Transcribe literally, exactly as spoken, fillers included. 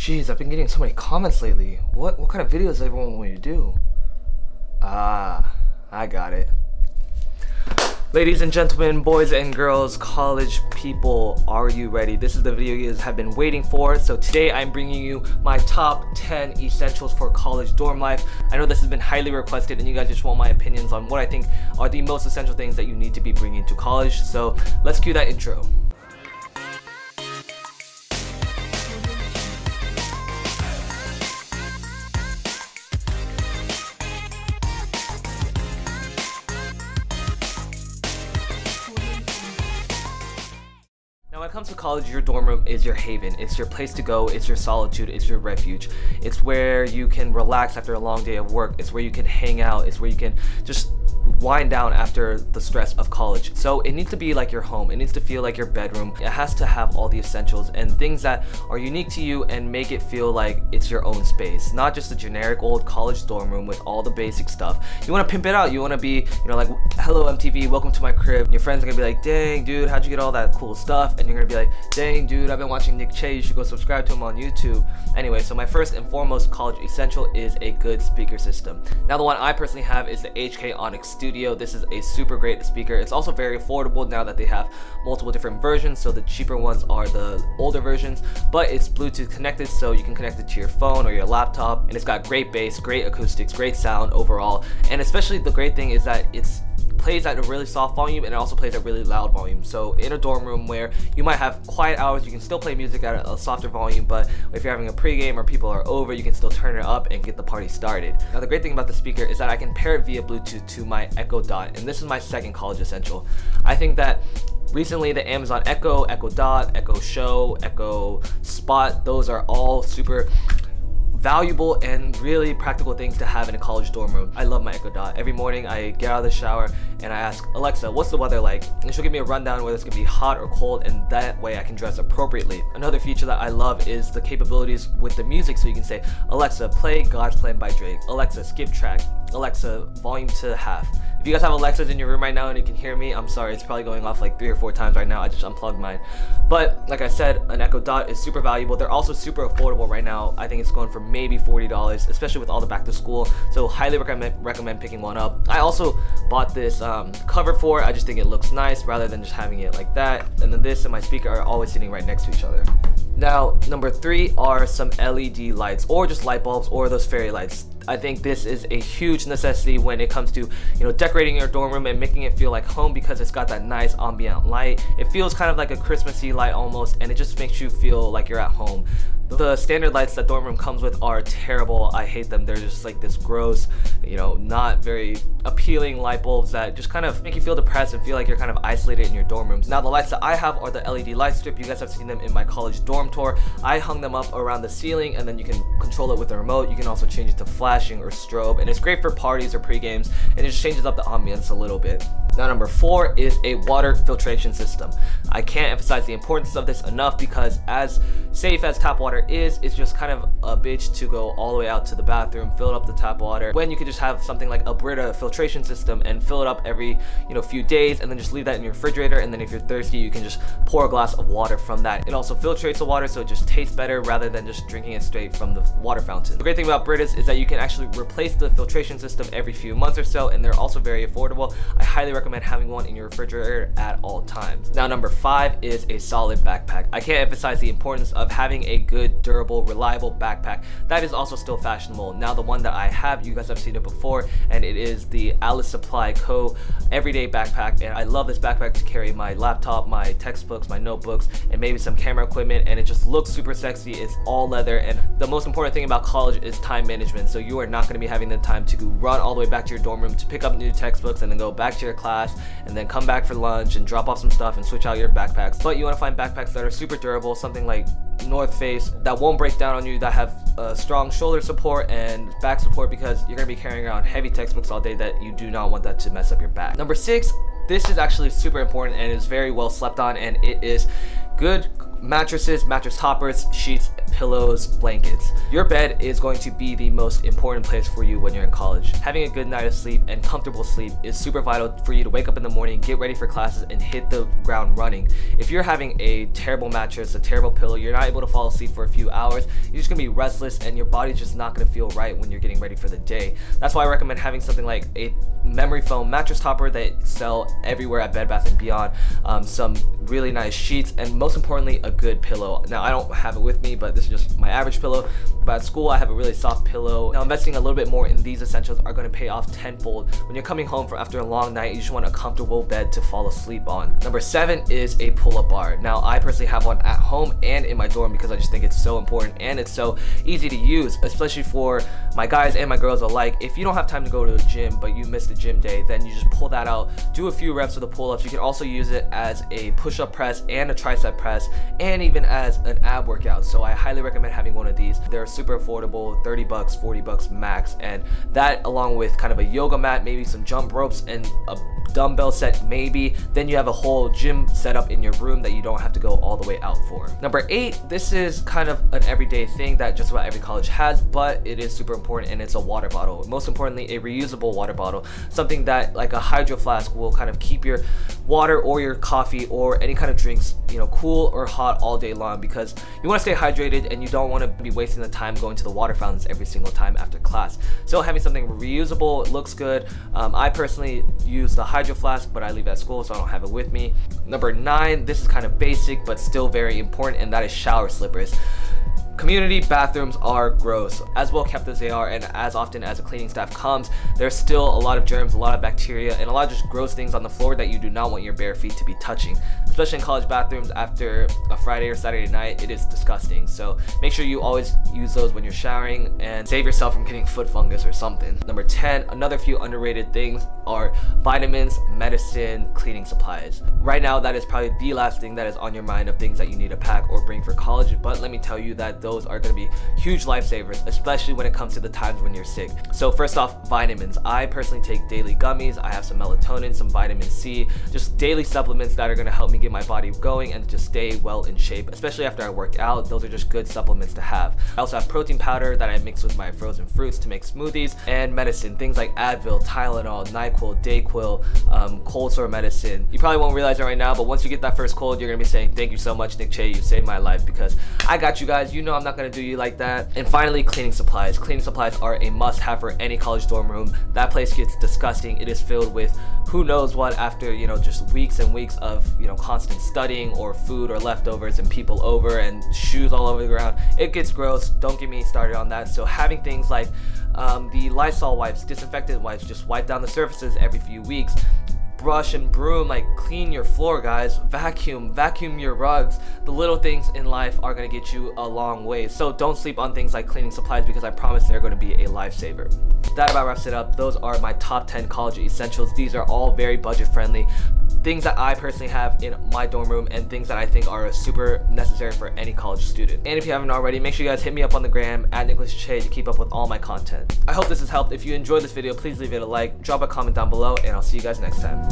Jeez, I've been getting so many comments lately. What what kind of videos does everyone want me to do? Ah, I got it. Ladies and gentlemen, boys and girls, college people, are you ready? This is the video you have been waiting for. So today I'm bringing you my top ten essentials for college dorm life. I know this has been highly requested and you guys just want my opinions on what I think are the most essential things that you need to be bringing to college. So let's cue that intro. When it comes to college, your dorm room is your haven. It's your place to go, it's your solitude, it's your refuge. It's where you can relax after a long day of work, it's where you can hang out, it's where you can just wind down after the stress of college. So it needs to be like your home, it needs to feel like your bedroom. It has to have all the essentials and things that are unique to you and make it feel like it's your own space, not just a generic old college dorm room with all the basic stuff. You want to pimp it out, you want to be, you know, like, hello M T V, welcome to my crib. Your friends are gonna be like, dang dude, how'd you get all that cool stuff? And you're gonna be like, dang dude, I've been watching Nick Chae, you should go subscribe to him on YouTube. Anyway, so my first and foremost college essential is a good speaker system. Now the one I personally have is the H K Onyx Studio. This is a super great speaker. It's also very affordable now that they have multiple different versions. So the cheaper ones are the older versions, but it's Bluetooth connected, so you can connect it to your phone or your laptop, and it's got great bass, great acoustics, great sound overall. And especially the great thing is that it's plays at a really soft volume and it also plays at really loud volume. So in a dorm room where you might have quiet hours, you can still play music at a softer volume, but if you're having a pregame or people are over, you can still turn it up and get the party started. Now the great thing about the speaker is that I can pair it via Bluetooth to my Echo Dot, and this is my second college essential. I think that recently, the Amazon Echo, Echo Dot, Echo Show, Echo Spot, those are all super valuable and really practical things to have in a college dorm room. I love my Echo Dot. Every morning I get out of the shower and I ask, Alexa, what's the weather like? And she'll give me a rundown whether it's gonna be hot or cold, and that way I can dress appropriately. Another feature that I love is the capabilities with the music. So you can say, Alexa, play God's Plan by Drake. Alexa, skip track. Alexa, volume to half. If you guys have Alexas in your room right now and you can hear me, I'm sorry, it's probably going off like three or four times right now. I just unplugged mine. But like I said, an Echo Dot is super valuable. They're also super affordable right now. I think it's going for maybe forty dollars, especially with all the back to school. So highly recommend recommend picking one up. I also bought this um, cover for it. I just think it looks nice rather than just having it like that. And then this and my speaker are always sitting right next to each other. Now, number three are some L E D lights, or just light bulbs, or those fairy lights. I think this is a huge necessity when it comes to, you know, decorating your dorm room and making it feel like home, because it's got that nice ambient light. It feels kind of like a Christmassy light almost, and it just makes you feel like you're at home. The standard lights that dorm room comes with are terrible. I hate them. They're just like this gross, you know, not very appealing light bulbs that just kind of make you feel depressed and feel like you're kind of isolated in your dorm rooms. Now the lights that I have are the L E D light strip. You guys have seen them in my college dorm tour. I hung them up around the ceiling, and then you can control it with the remote. You can also change it to flashing or strobe, and it's great for parties or pre-games, and it just changes up the ambience a little bit. Now number four is a water filtration system. I can't emphasize the importance of this enough, because as safe as tap water is, it's just kind of a bitch to go all the way out to the bathroom, fill up the tap water, when you could just have something like a Brita filtration system and fill it up every, you know, few days, and then just leave that in your refrigerator, and then if you're thirsty you can just pour a glass of water from that. It also filtrates the water, so it just tastes better rather than just drinking it straight from the water fountain. The great thing about Britas is that you can actually replace the filtration system every few months or so, and they're also very affordable. I highly recommend recommend having one in your refrigerator at all times. Now number five is a solid backpack. I can't emphasize the importance of having a good, durable, reliable backpack that is also still fashionable. Now the one that I have, you guys have seen it before, and it is the Alice Supply Co. everyday backpack, and I love this backpack to carry my laptop, my textbooks, my notebooks, and maybe some camera equipment, and it just looks super sexy. It's all leather, and the most important thing about college is time management. So you are not going to be having the time to run all the way back to your dorm room to pick up new textbooks and then go back to your class and then come back for lunch and drop off some stuff and switch out your backpacks. But you want to find backpacks that are super durable, something like North Face, that won't break down on you, that have uh, strong shoulder support and back support, because you're going to be carrying around heavy textbooks all day that you do not want that to mess up your back. Number six, this is actually super important and is very well slept on, and it is good mattresses, mattress toppers, sheets, pillows, blankets. Your bed is going to be the most important place for you when you're in college. Having a good night of sleep and comfortable sleep is super vital for you to wake up in the morning, get ready for classes, and hit the ground running. If you're having a terrible mattress, a terrible pillow, you're not able to fall asleep for a few hours, you're just gonna be restless and your body's just not gonna feel right when you're getting ready for the day. That's why I recommend having something like a memory foam mattress topper that sell everywhere at Bed Bath and Beyond, um, some really nice sheets, and most importantly, a good pillow. Now, I don't have it with me, but this is just my average pillow. But at school, I have a really soft pillow. Now, investing a little bit more in these essentials are gonna pay off tenfold. When you're coming home for after a long night, you just want a comfortable bed to fall asleep on. Number seven is a pull-up bar. Now, I personally have one at home and in my dorm because I just think it's so important and it's so easy to use, especially for my guys and my girls alike. If you don't have time to go to the gym, but you miss the gym day, then you just pull that out, do a few reps of the pull-ups. You can also use it as a push-up press and a tricep press, and even as an ab workout. So I highly recommend having one of these. They're super affordable, thirty bucks, forty bucks max, and that along with kind of a yoga mat, maybe some jump ropes and a dumbbell set maybe, then you have a whole gym set up in your room that you don't have to go all the way out for. Number eight, this is kind of an everyday thing that just about every college has, but it is super important, and it's a water bottle. Most importantly, a reusable water bottle, something that like a Hydro Flask will kind of keep your water or your coffee or any kind of drinks, you know, cool or hot all day long, because you want to stay hydrated and you don't want to be wasting the time going to the water fountains every single time after class. So having something reusable, it looks good. Um, I personally use the Hydro Hydro Flask, but I leave at school, so I don't have it with me. Number nine, this is kind of basic, but still very important, and that is shower slippers. Community bathrooms are gross. As well kept as they are, and as often as a cleaning staff comes, there's still a lot of germs, a lot of bacteria, and a lot of just gross things on the floor that you do not want your bare feet to be touching. Especially in college bathrooms after a Friday or Saturday night, it is disgusting. So make sure you always use those when you're showering and save yourself from getting foot fungus or something. Number ten, another few underrated things are vitamins, medicine, cleaning supplies. Right now, that is probably the last thing that is on your mind of things that you need to pack or bring for college, but let me tell you that those Those are going to be huge lifesavers, especially when it comes to the times when you're sick. So first off, vitamins. I personally take daily gummies. I have some melatonin, some vitamin C, just daily supplements that are going to help me get my body going and just stay well in shape, especially after I work out. Those are just good supplements to have. I also have protein powder that I mix with my frozen fruits to make smoothies, and medicine, things like Advil, Tylenol, NyQuil, DayQuil, um, cold sore medicine. You probably won't realize it right now, but once you get that first cold, you're going to be saying, thank you so much, Nick Chae, you saved my life, because I got you guys. You know I'm not gonna do you like that. And finally, cleaning supplies. Cleaning supplies are a must-have for any college dorm room. That place gets disgusting. It is filled with who knows what after, you know, just weeks and weeks of, you know, constant studying or food or leftovers and people over and shoes all over the ground. It gets gross. Don't get me started on that. So having things like um, the Lysol wipes, disinfectant wipes, just wipe down the surfaces every few weeks. Brush and broom, like clean your floor, guys. Vacuum, vacuum your rugs. The little things in life are gonna get you a long way. So don't sleep on things like cleaning supplies, because I promise they're gonna be a lifesaver. That about wraps it up. Those are my top ten college essentials. These are all very budget friendly. Things that I personally have in my dorm room and things that I think are super necessary for any college student. And if you haven't already, make sure you guys hit me up on the gram at Nicolas Chae to keep up with all my content. I hope this has helped. If you enjoyed this video, please leave it a like, drop a comment down below, and I'll see you guys next time.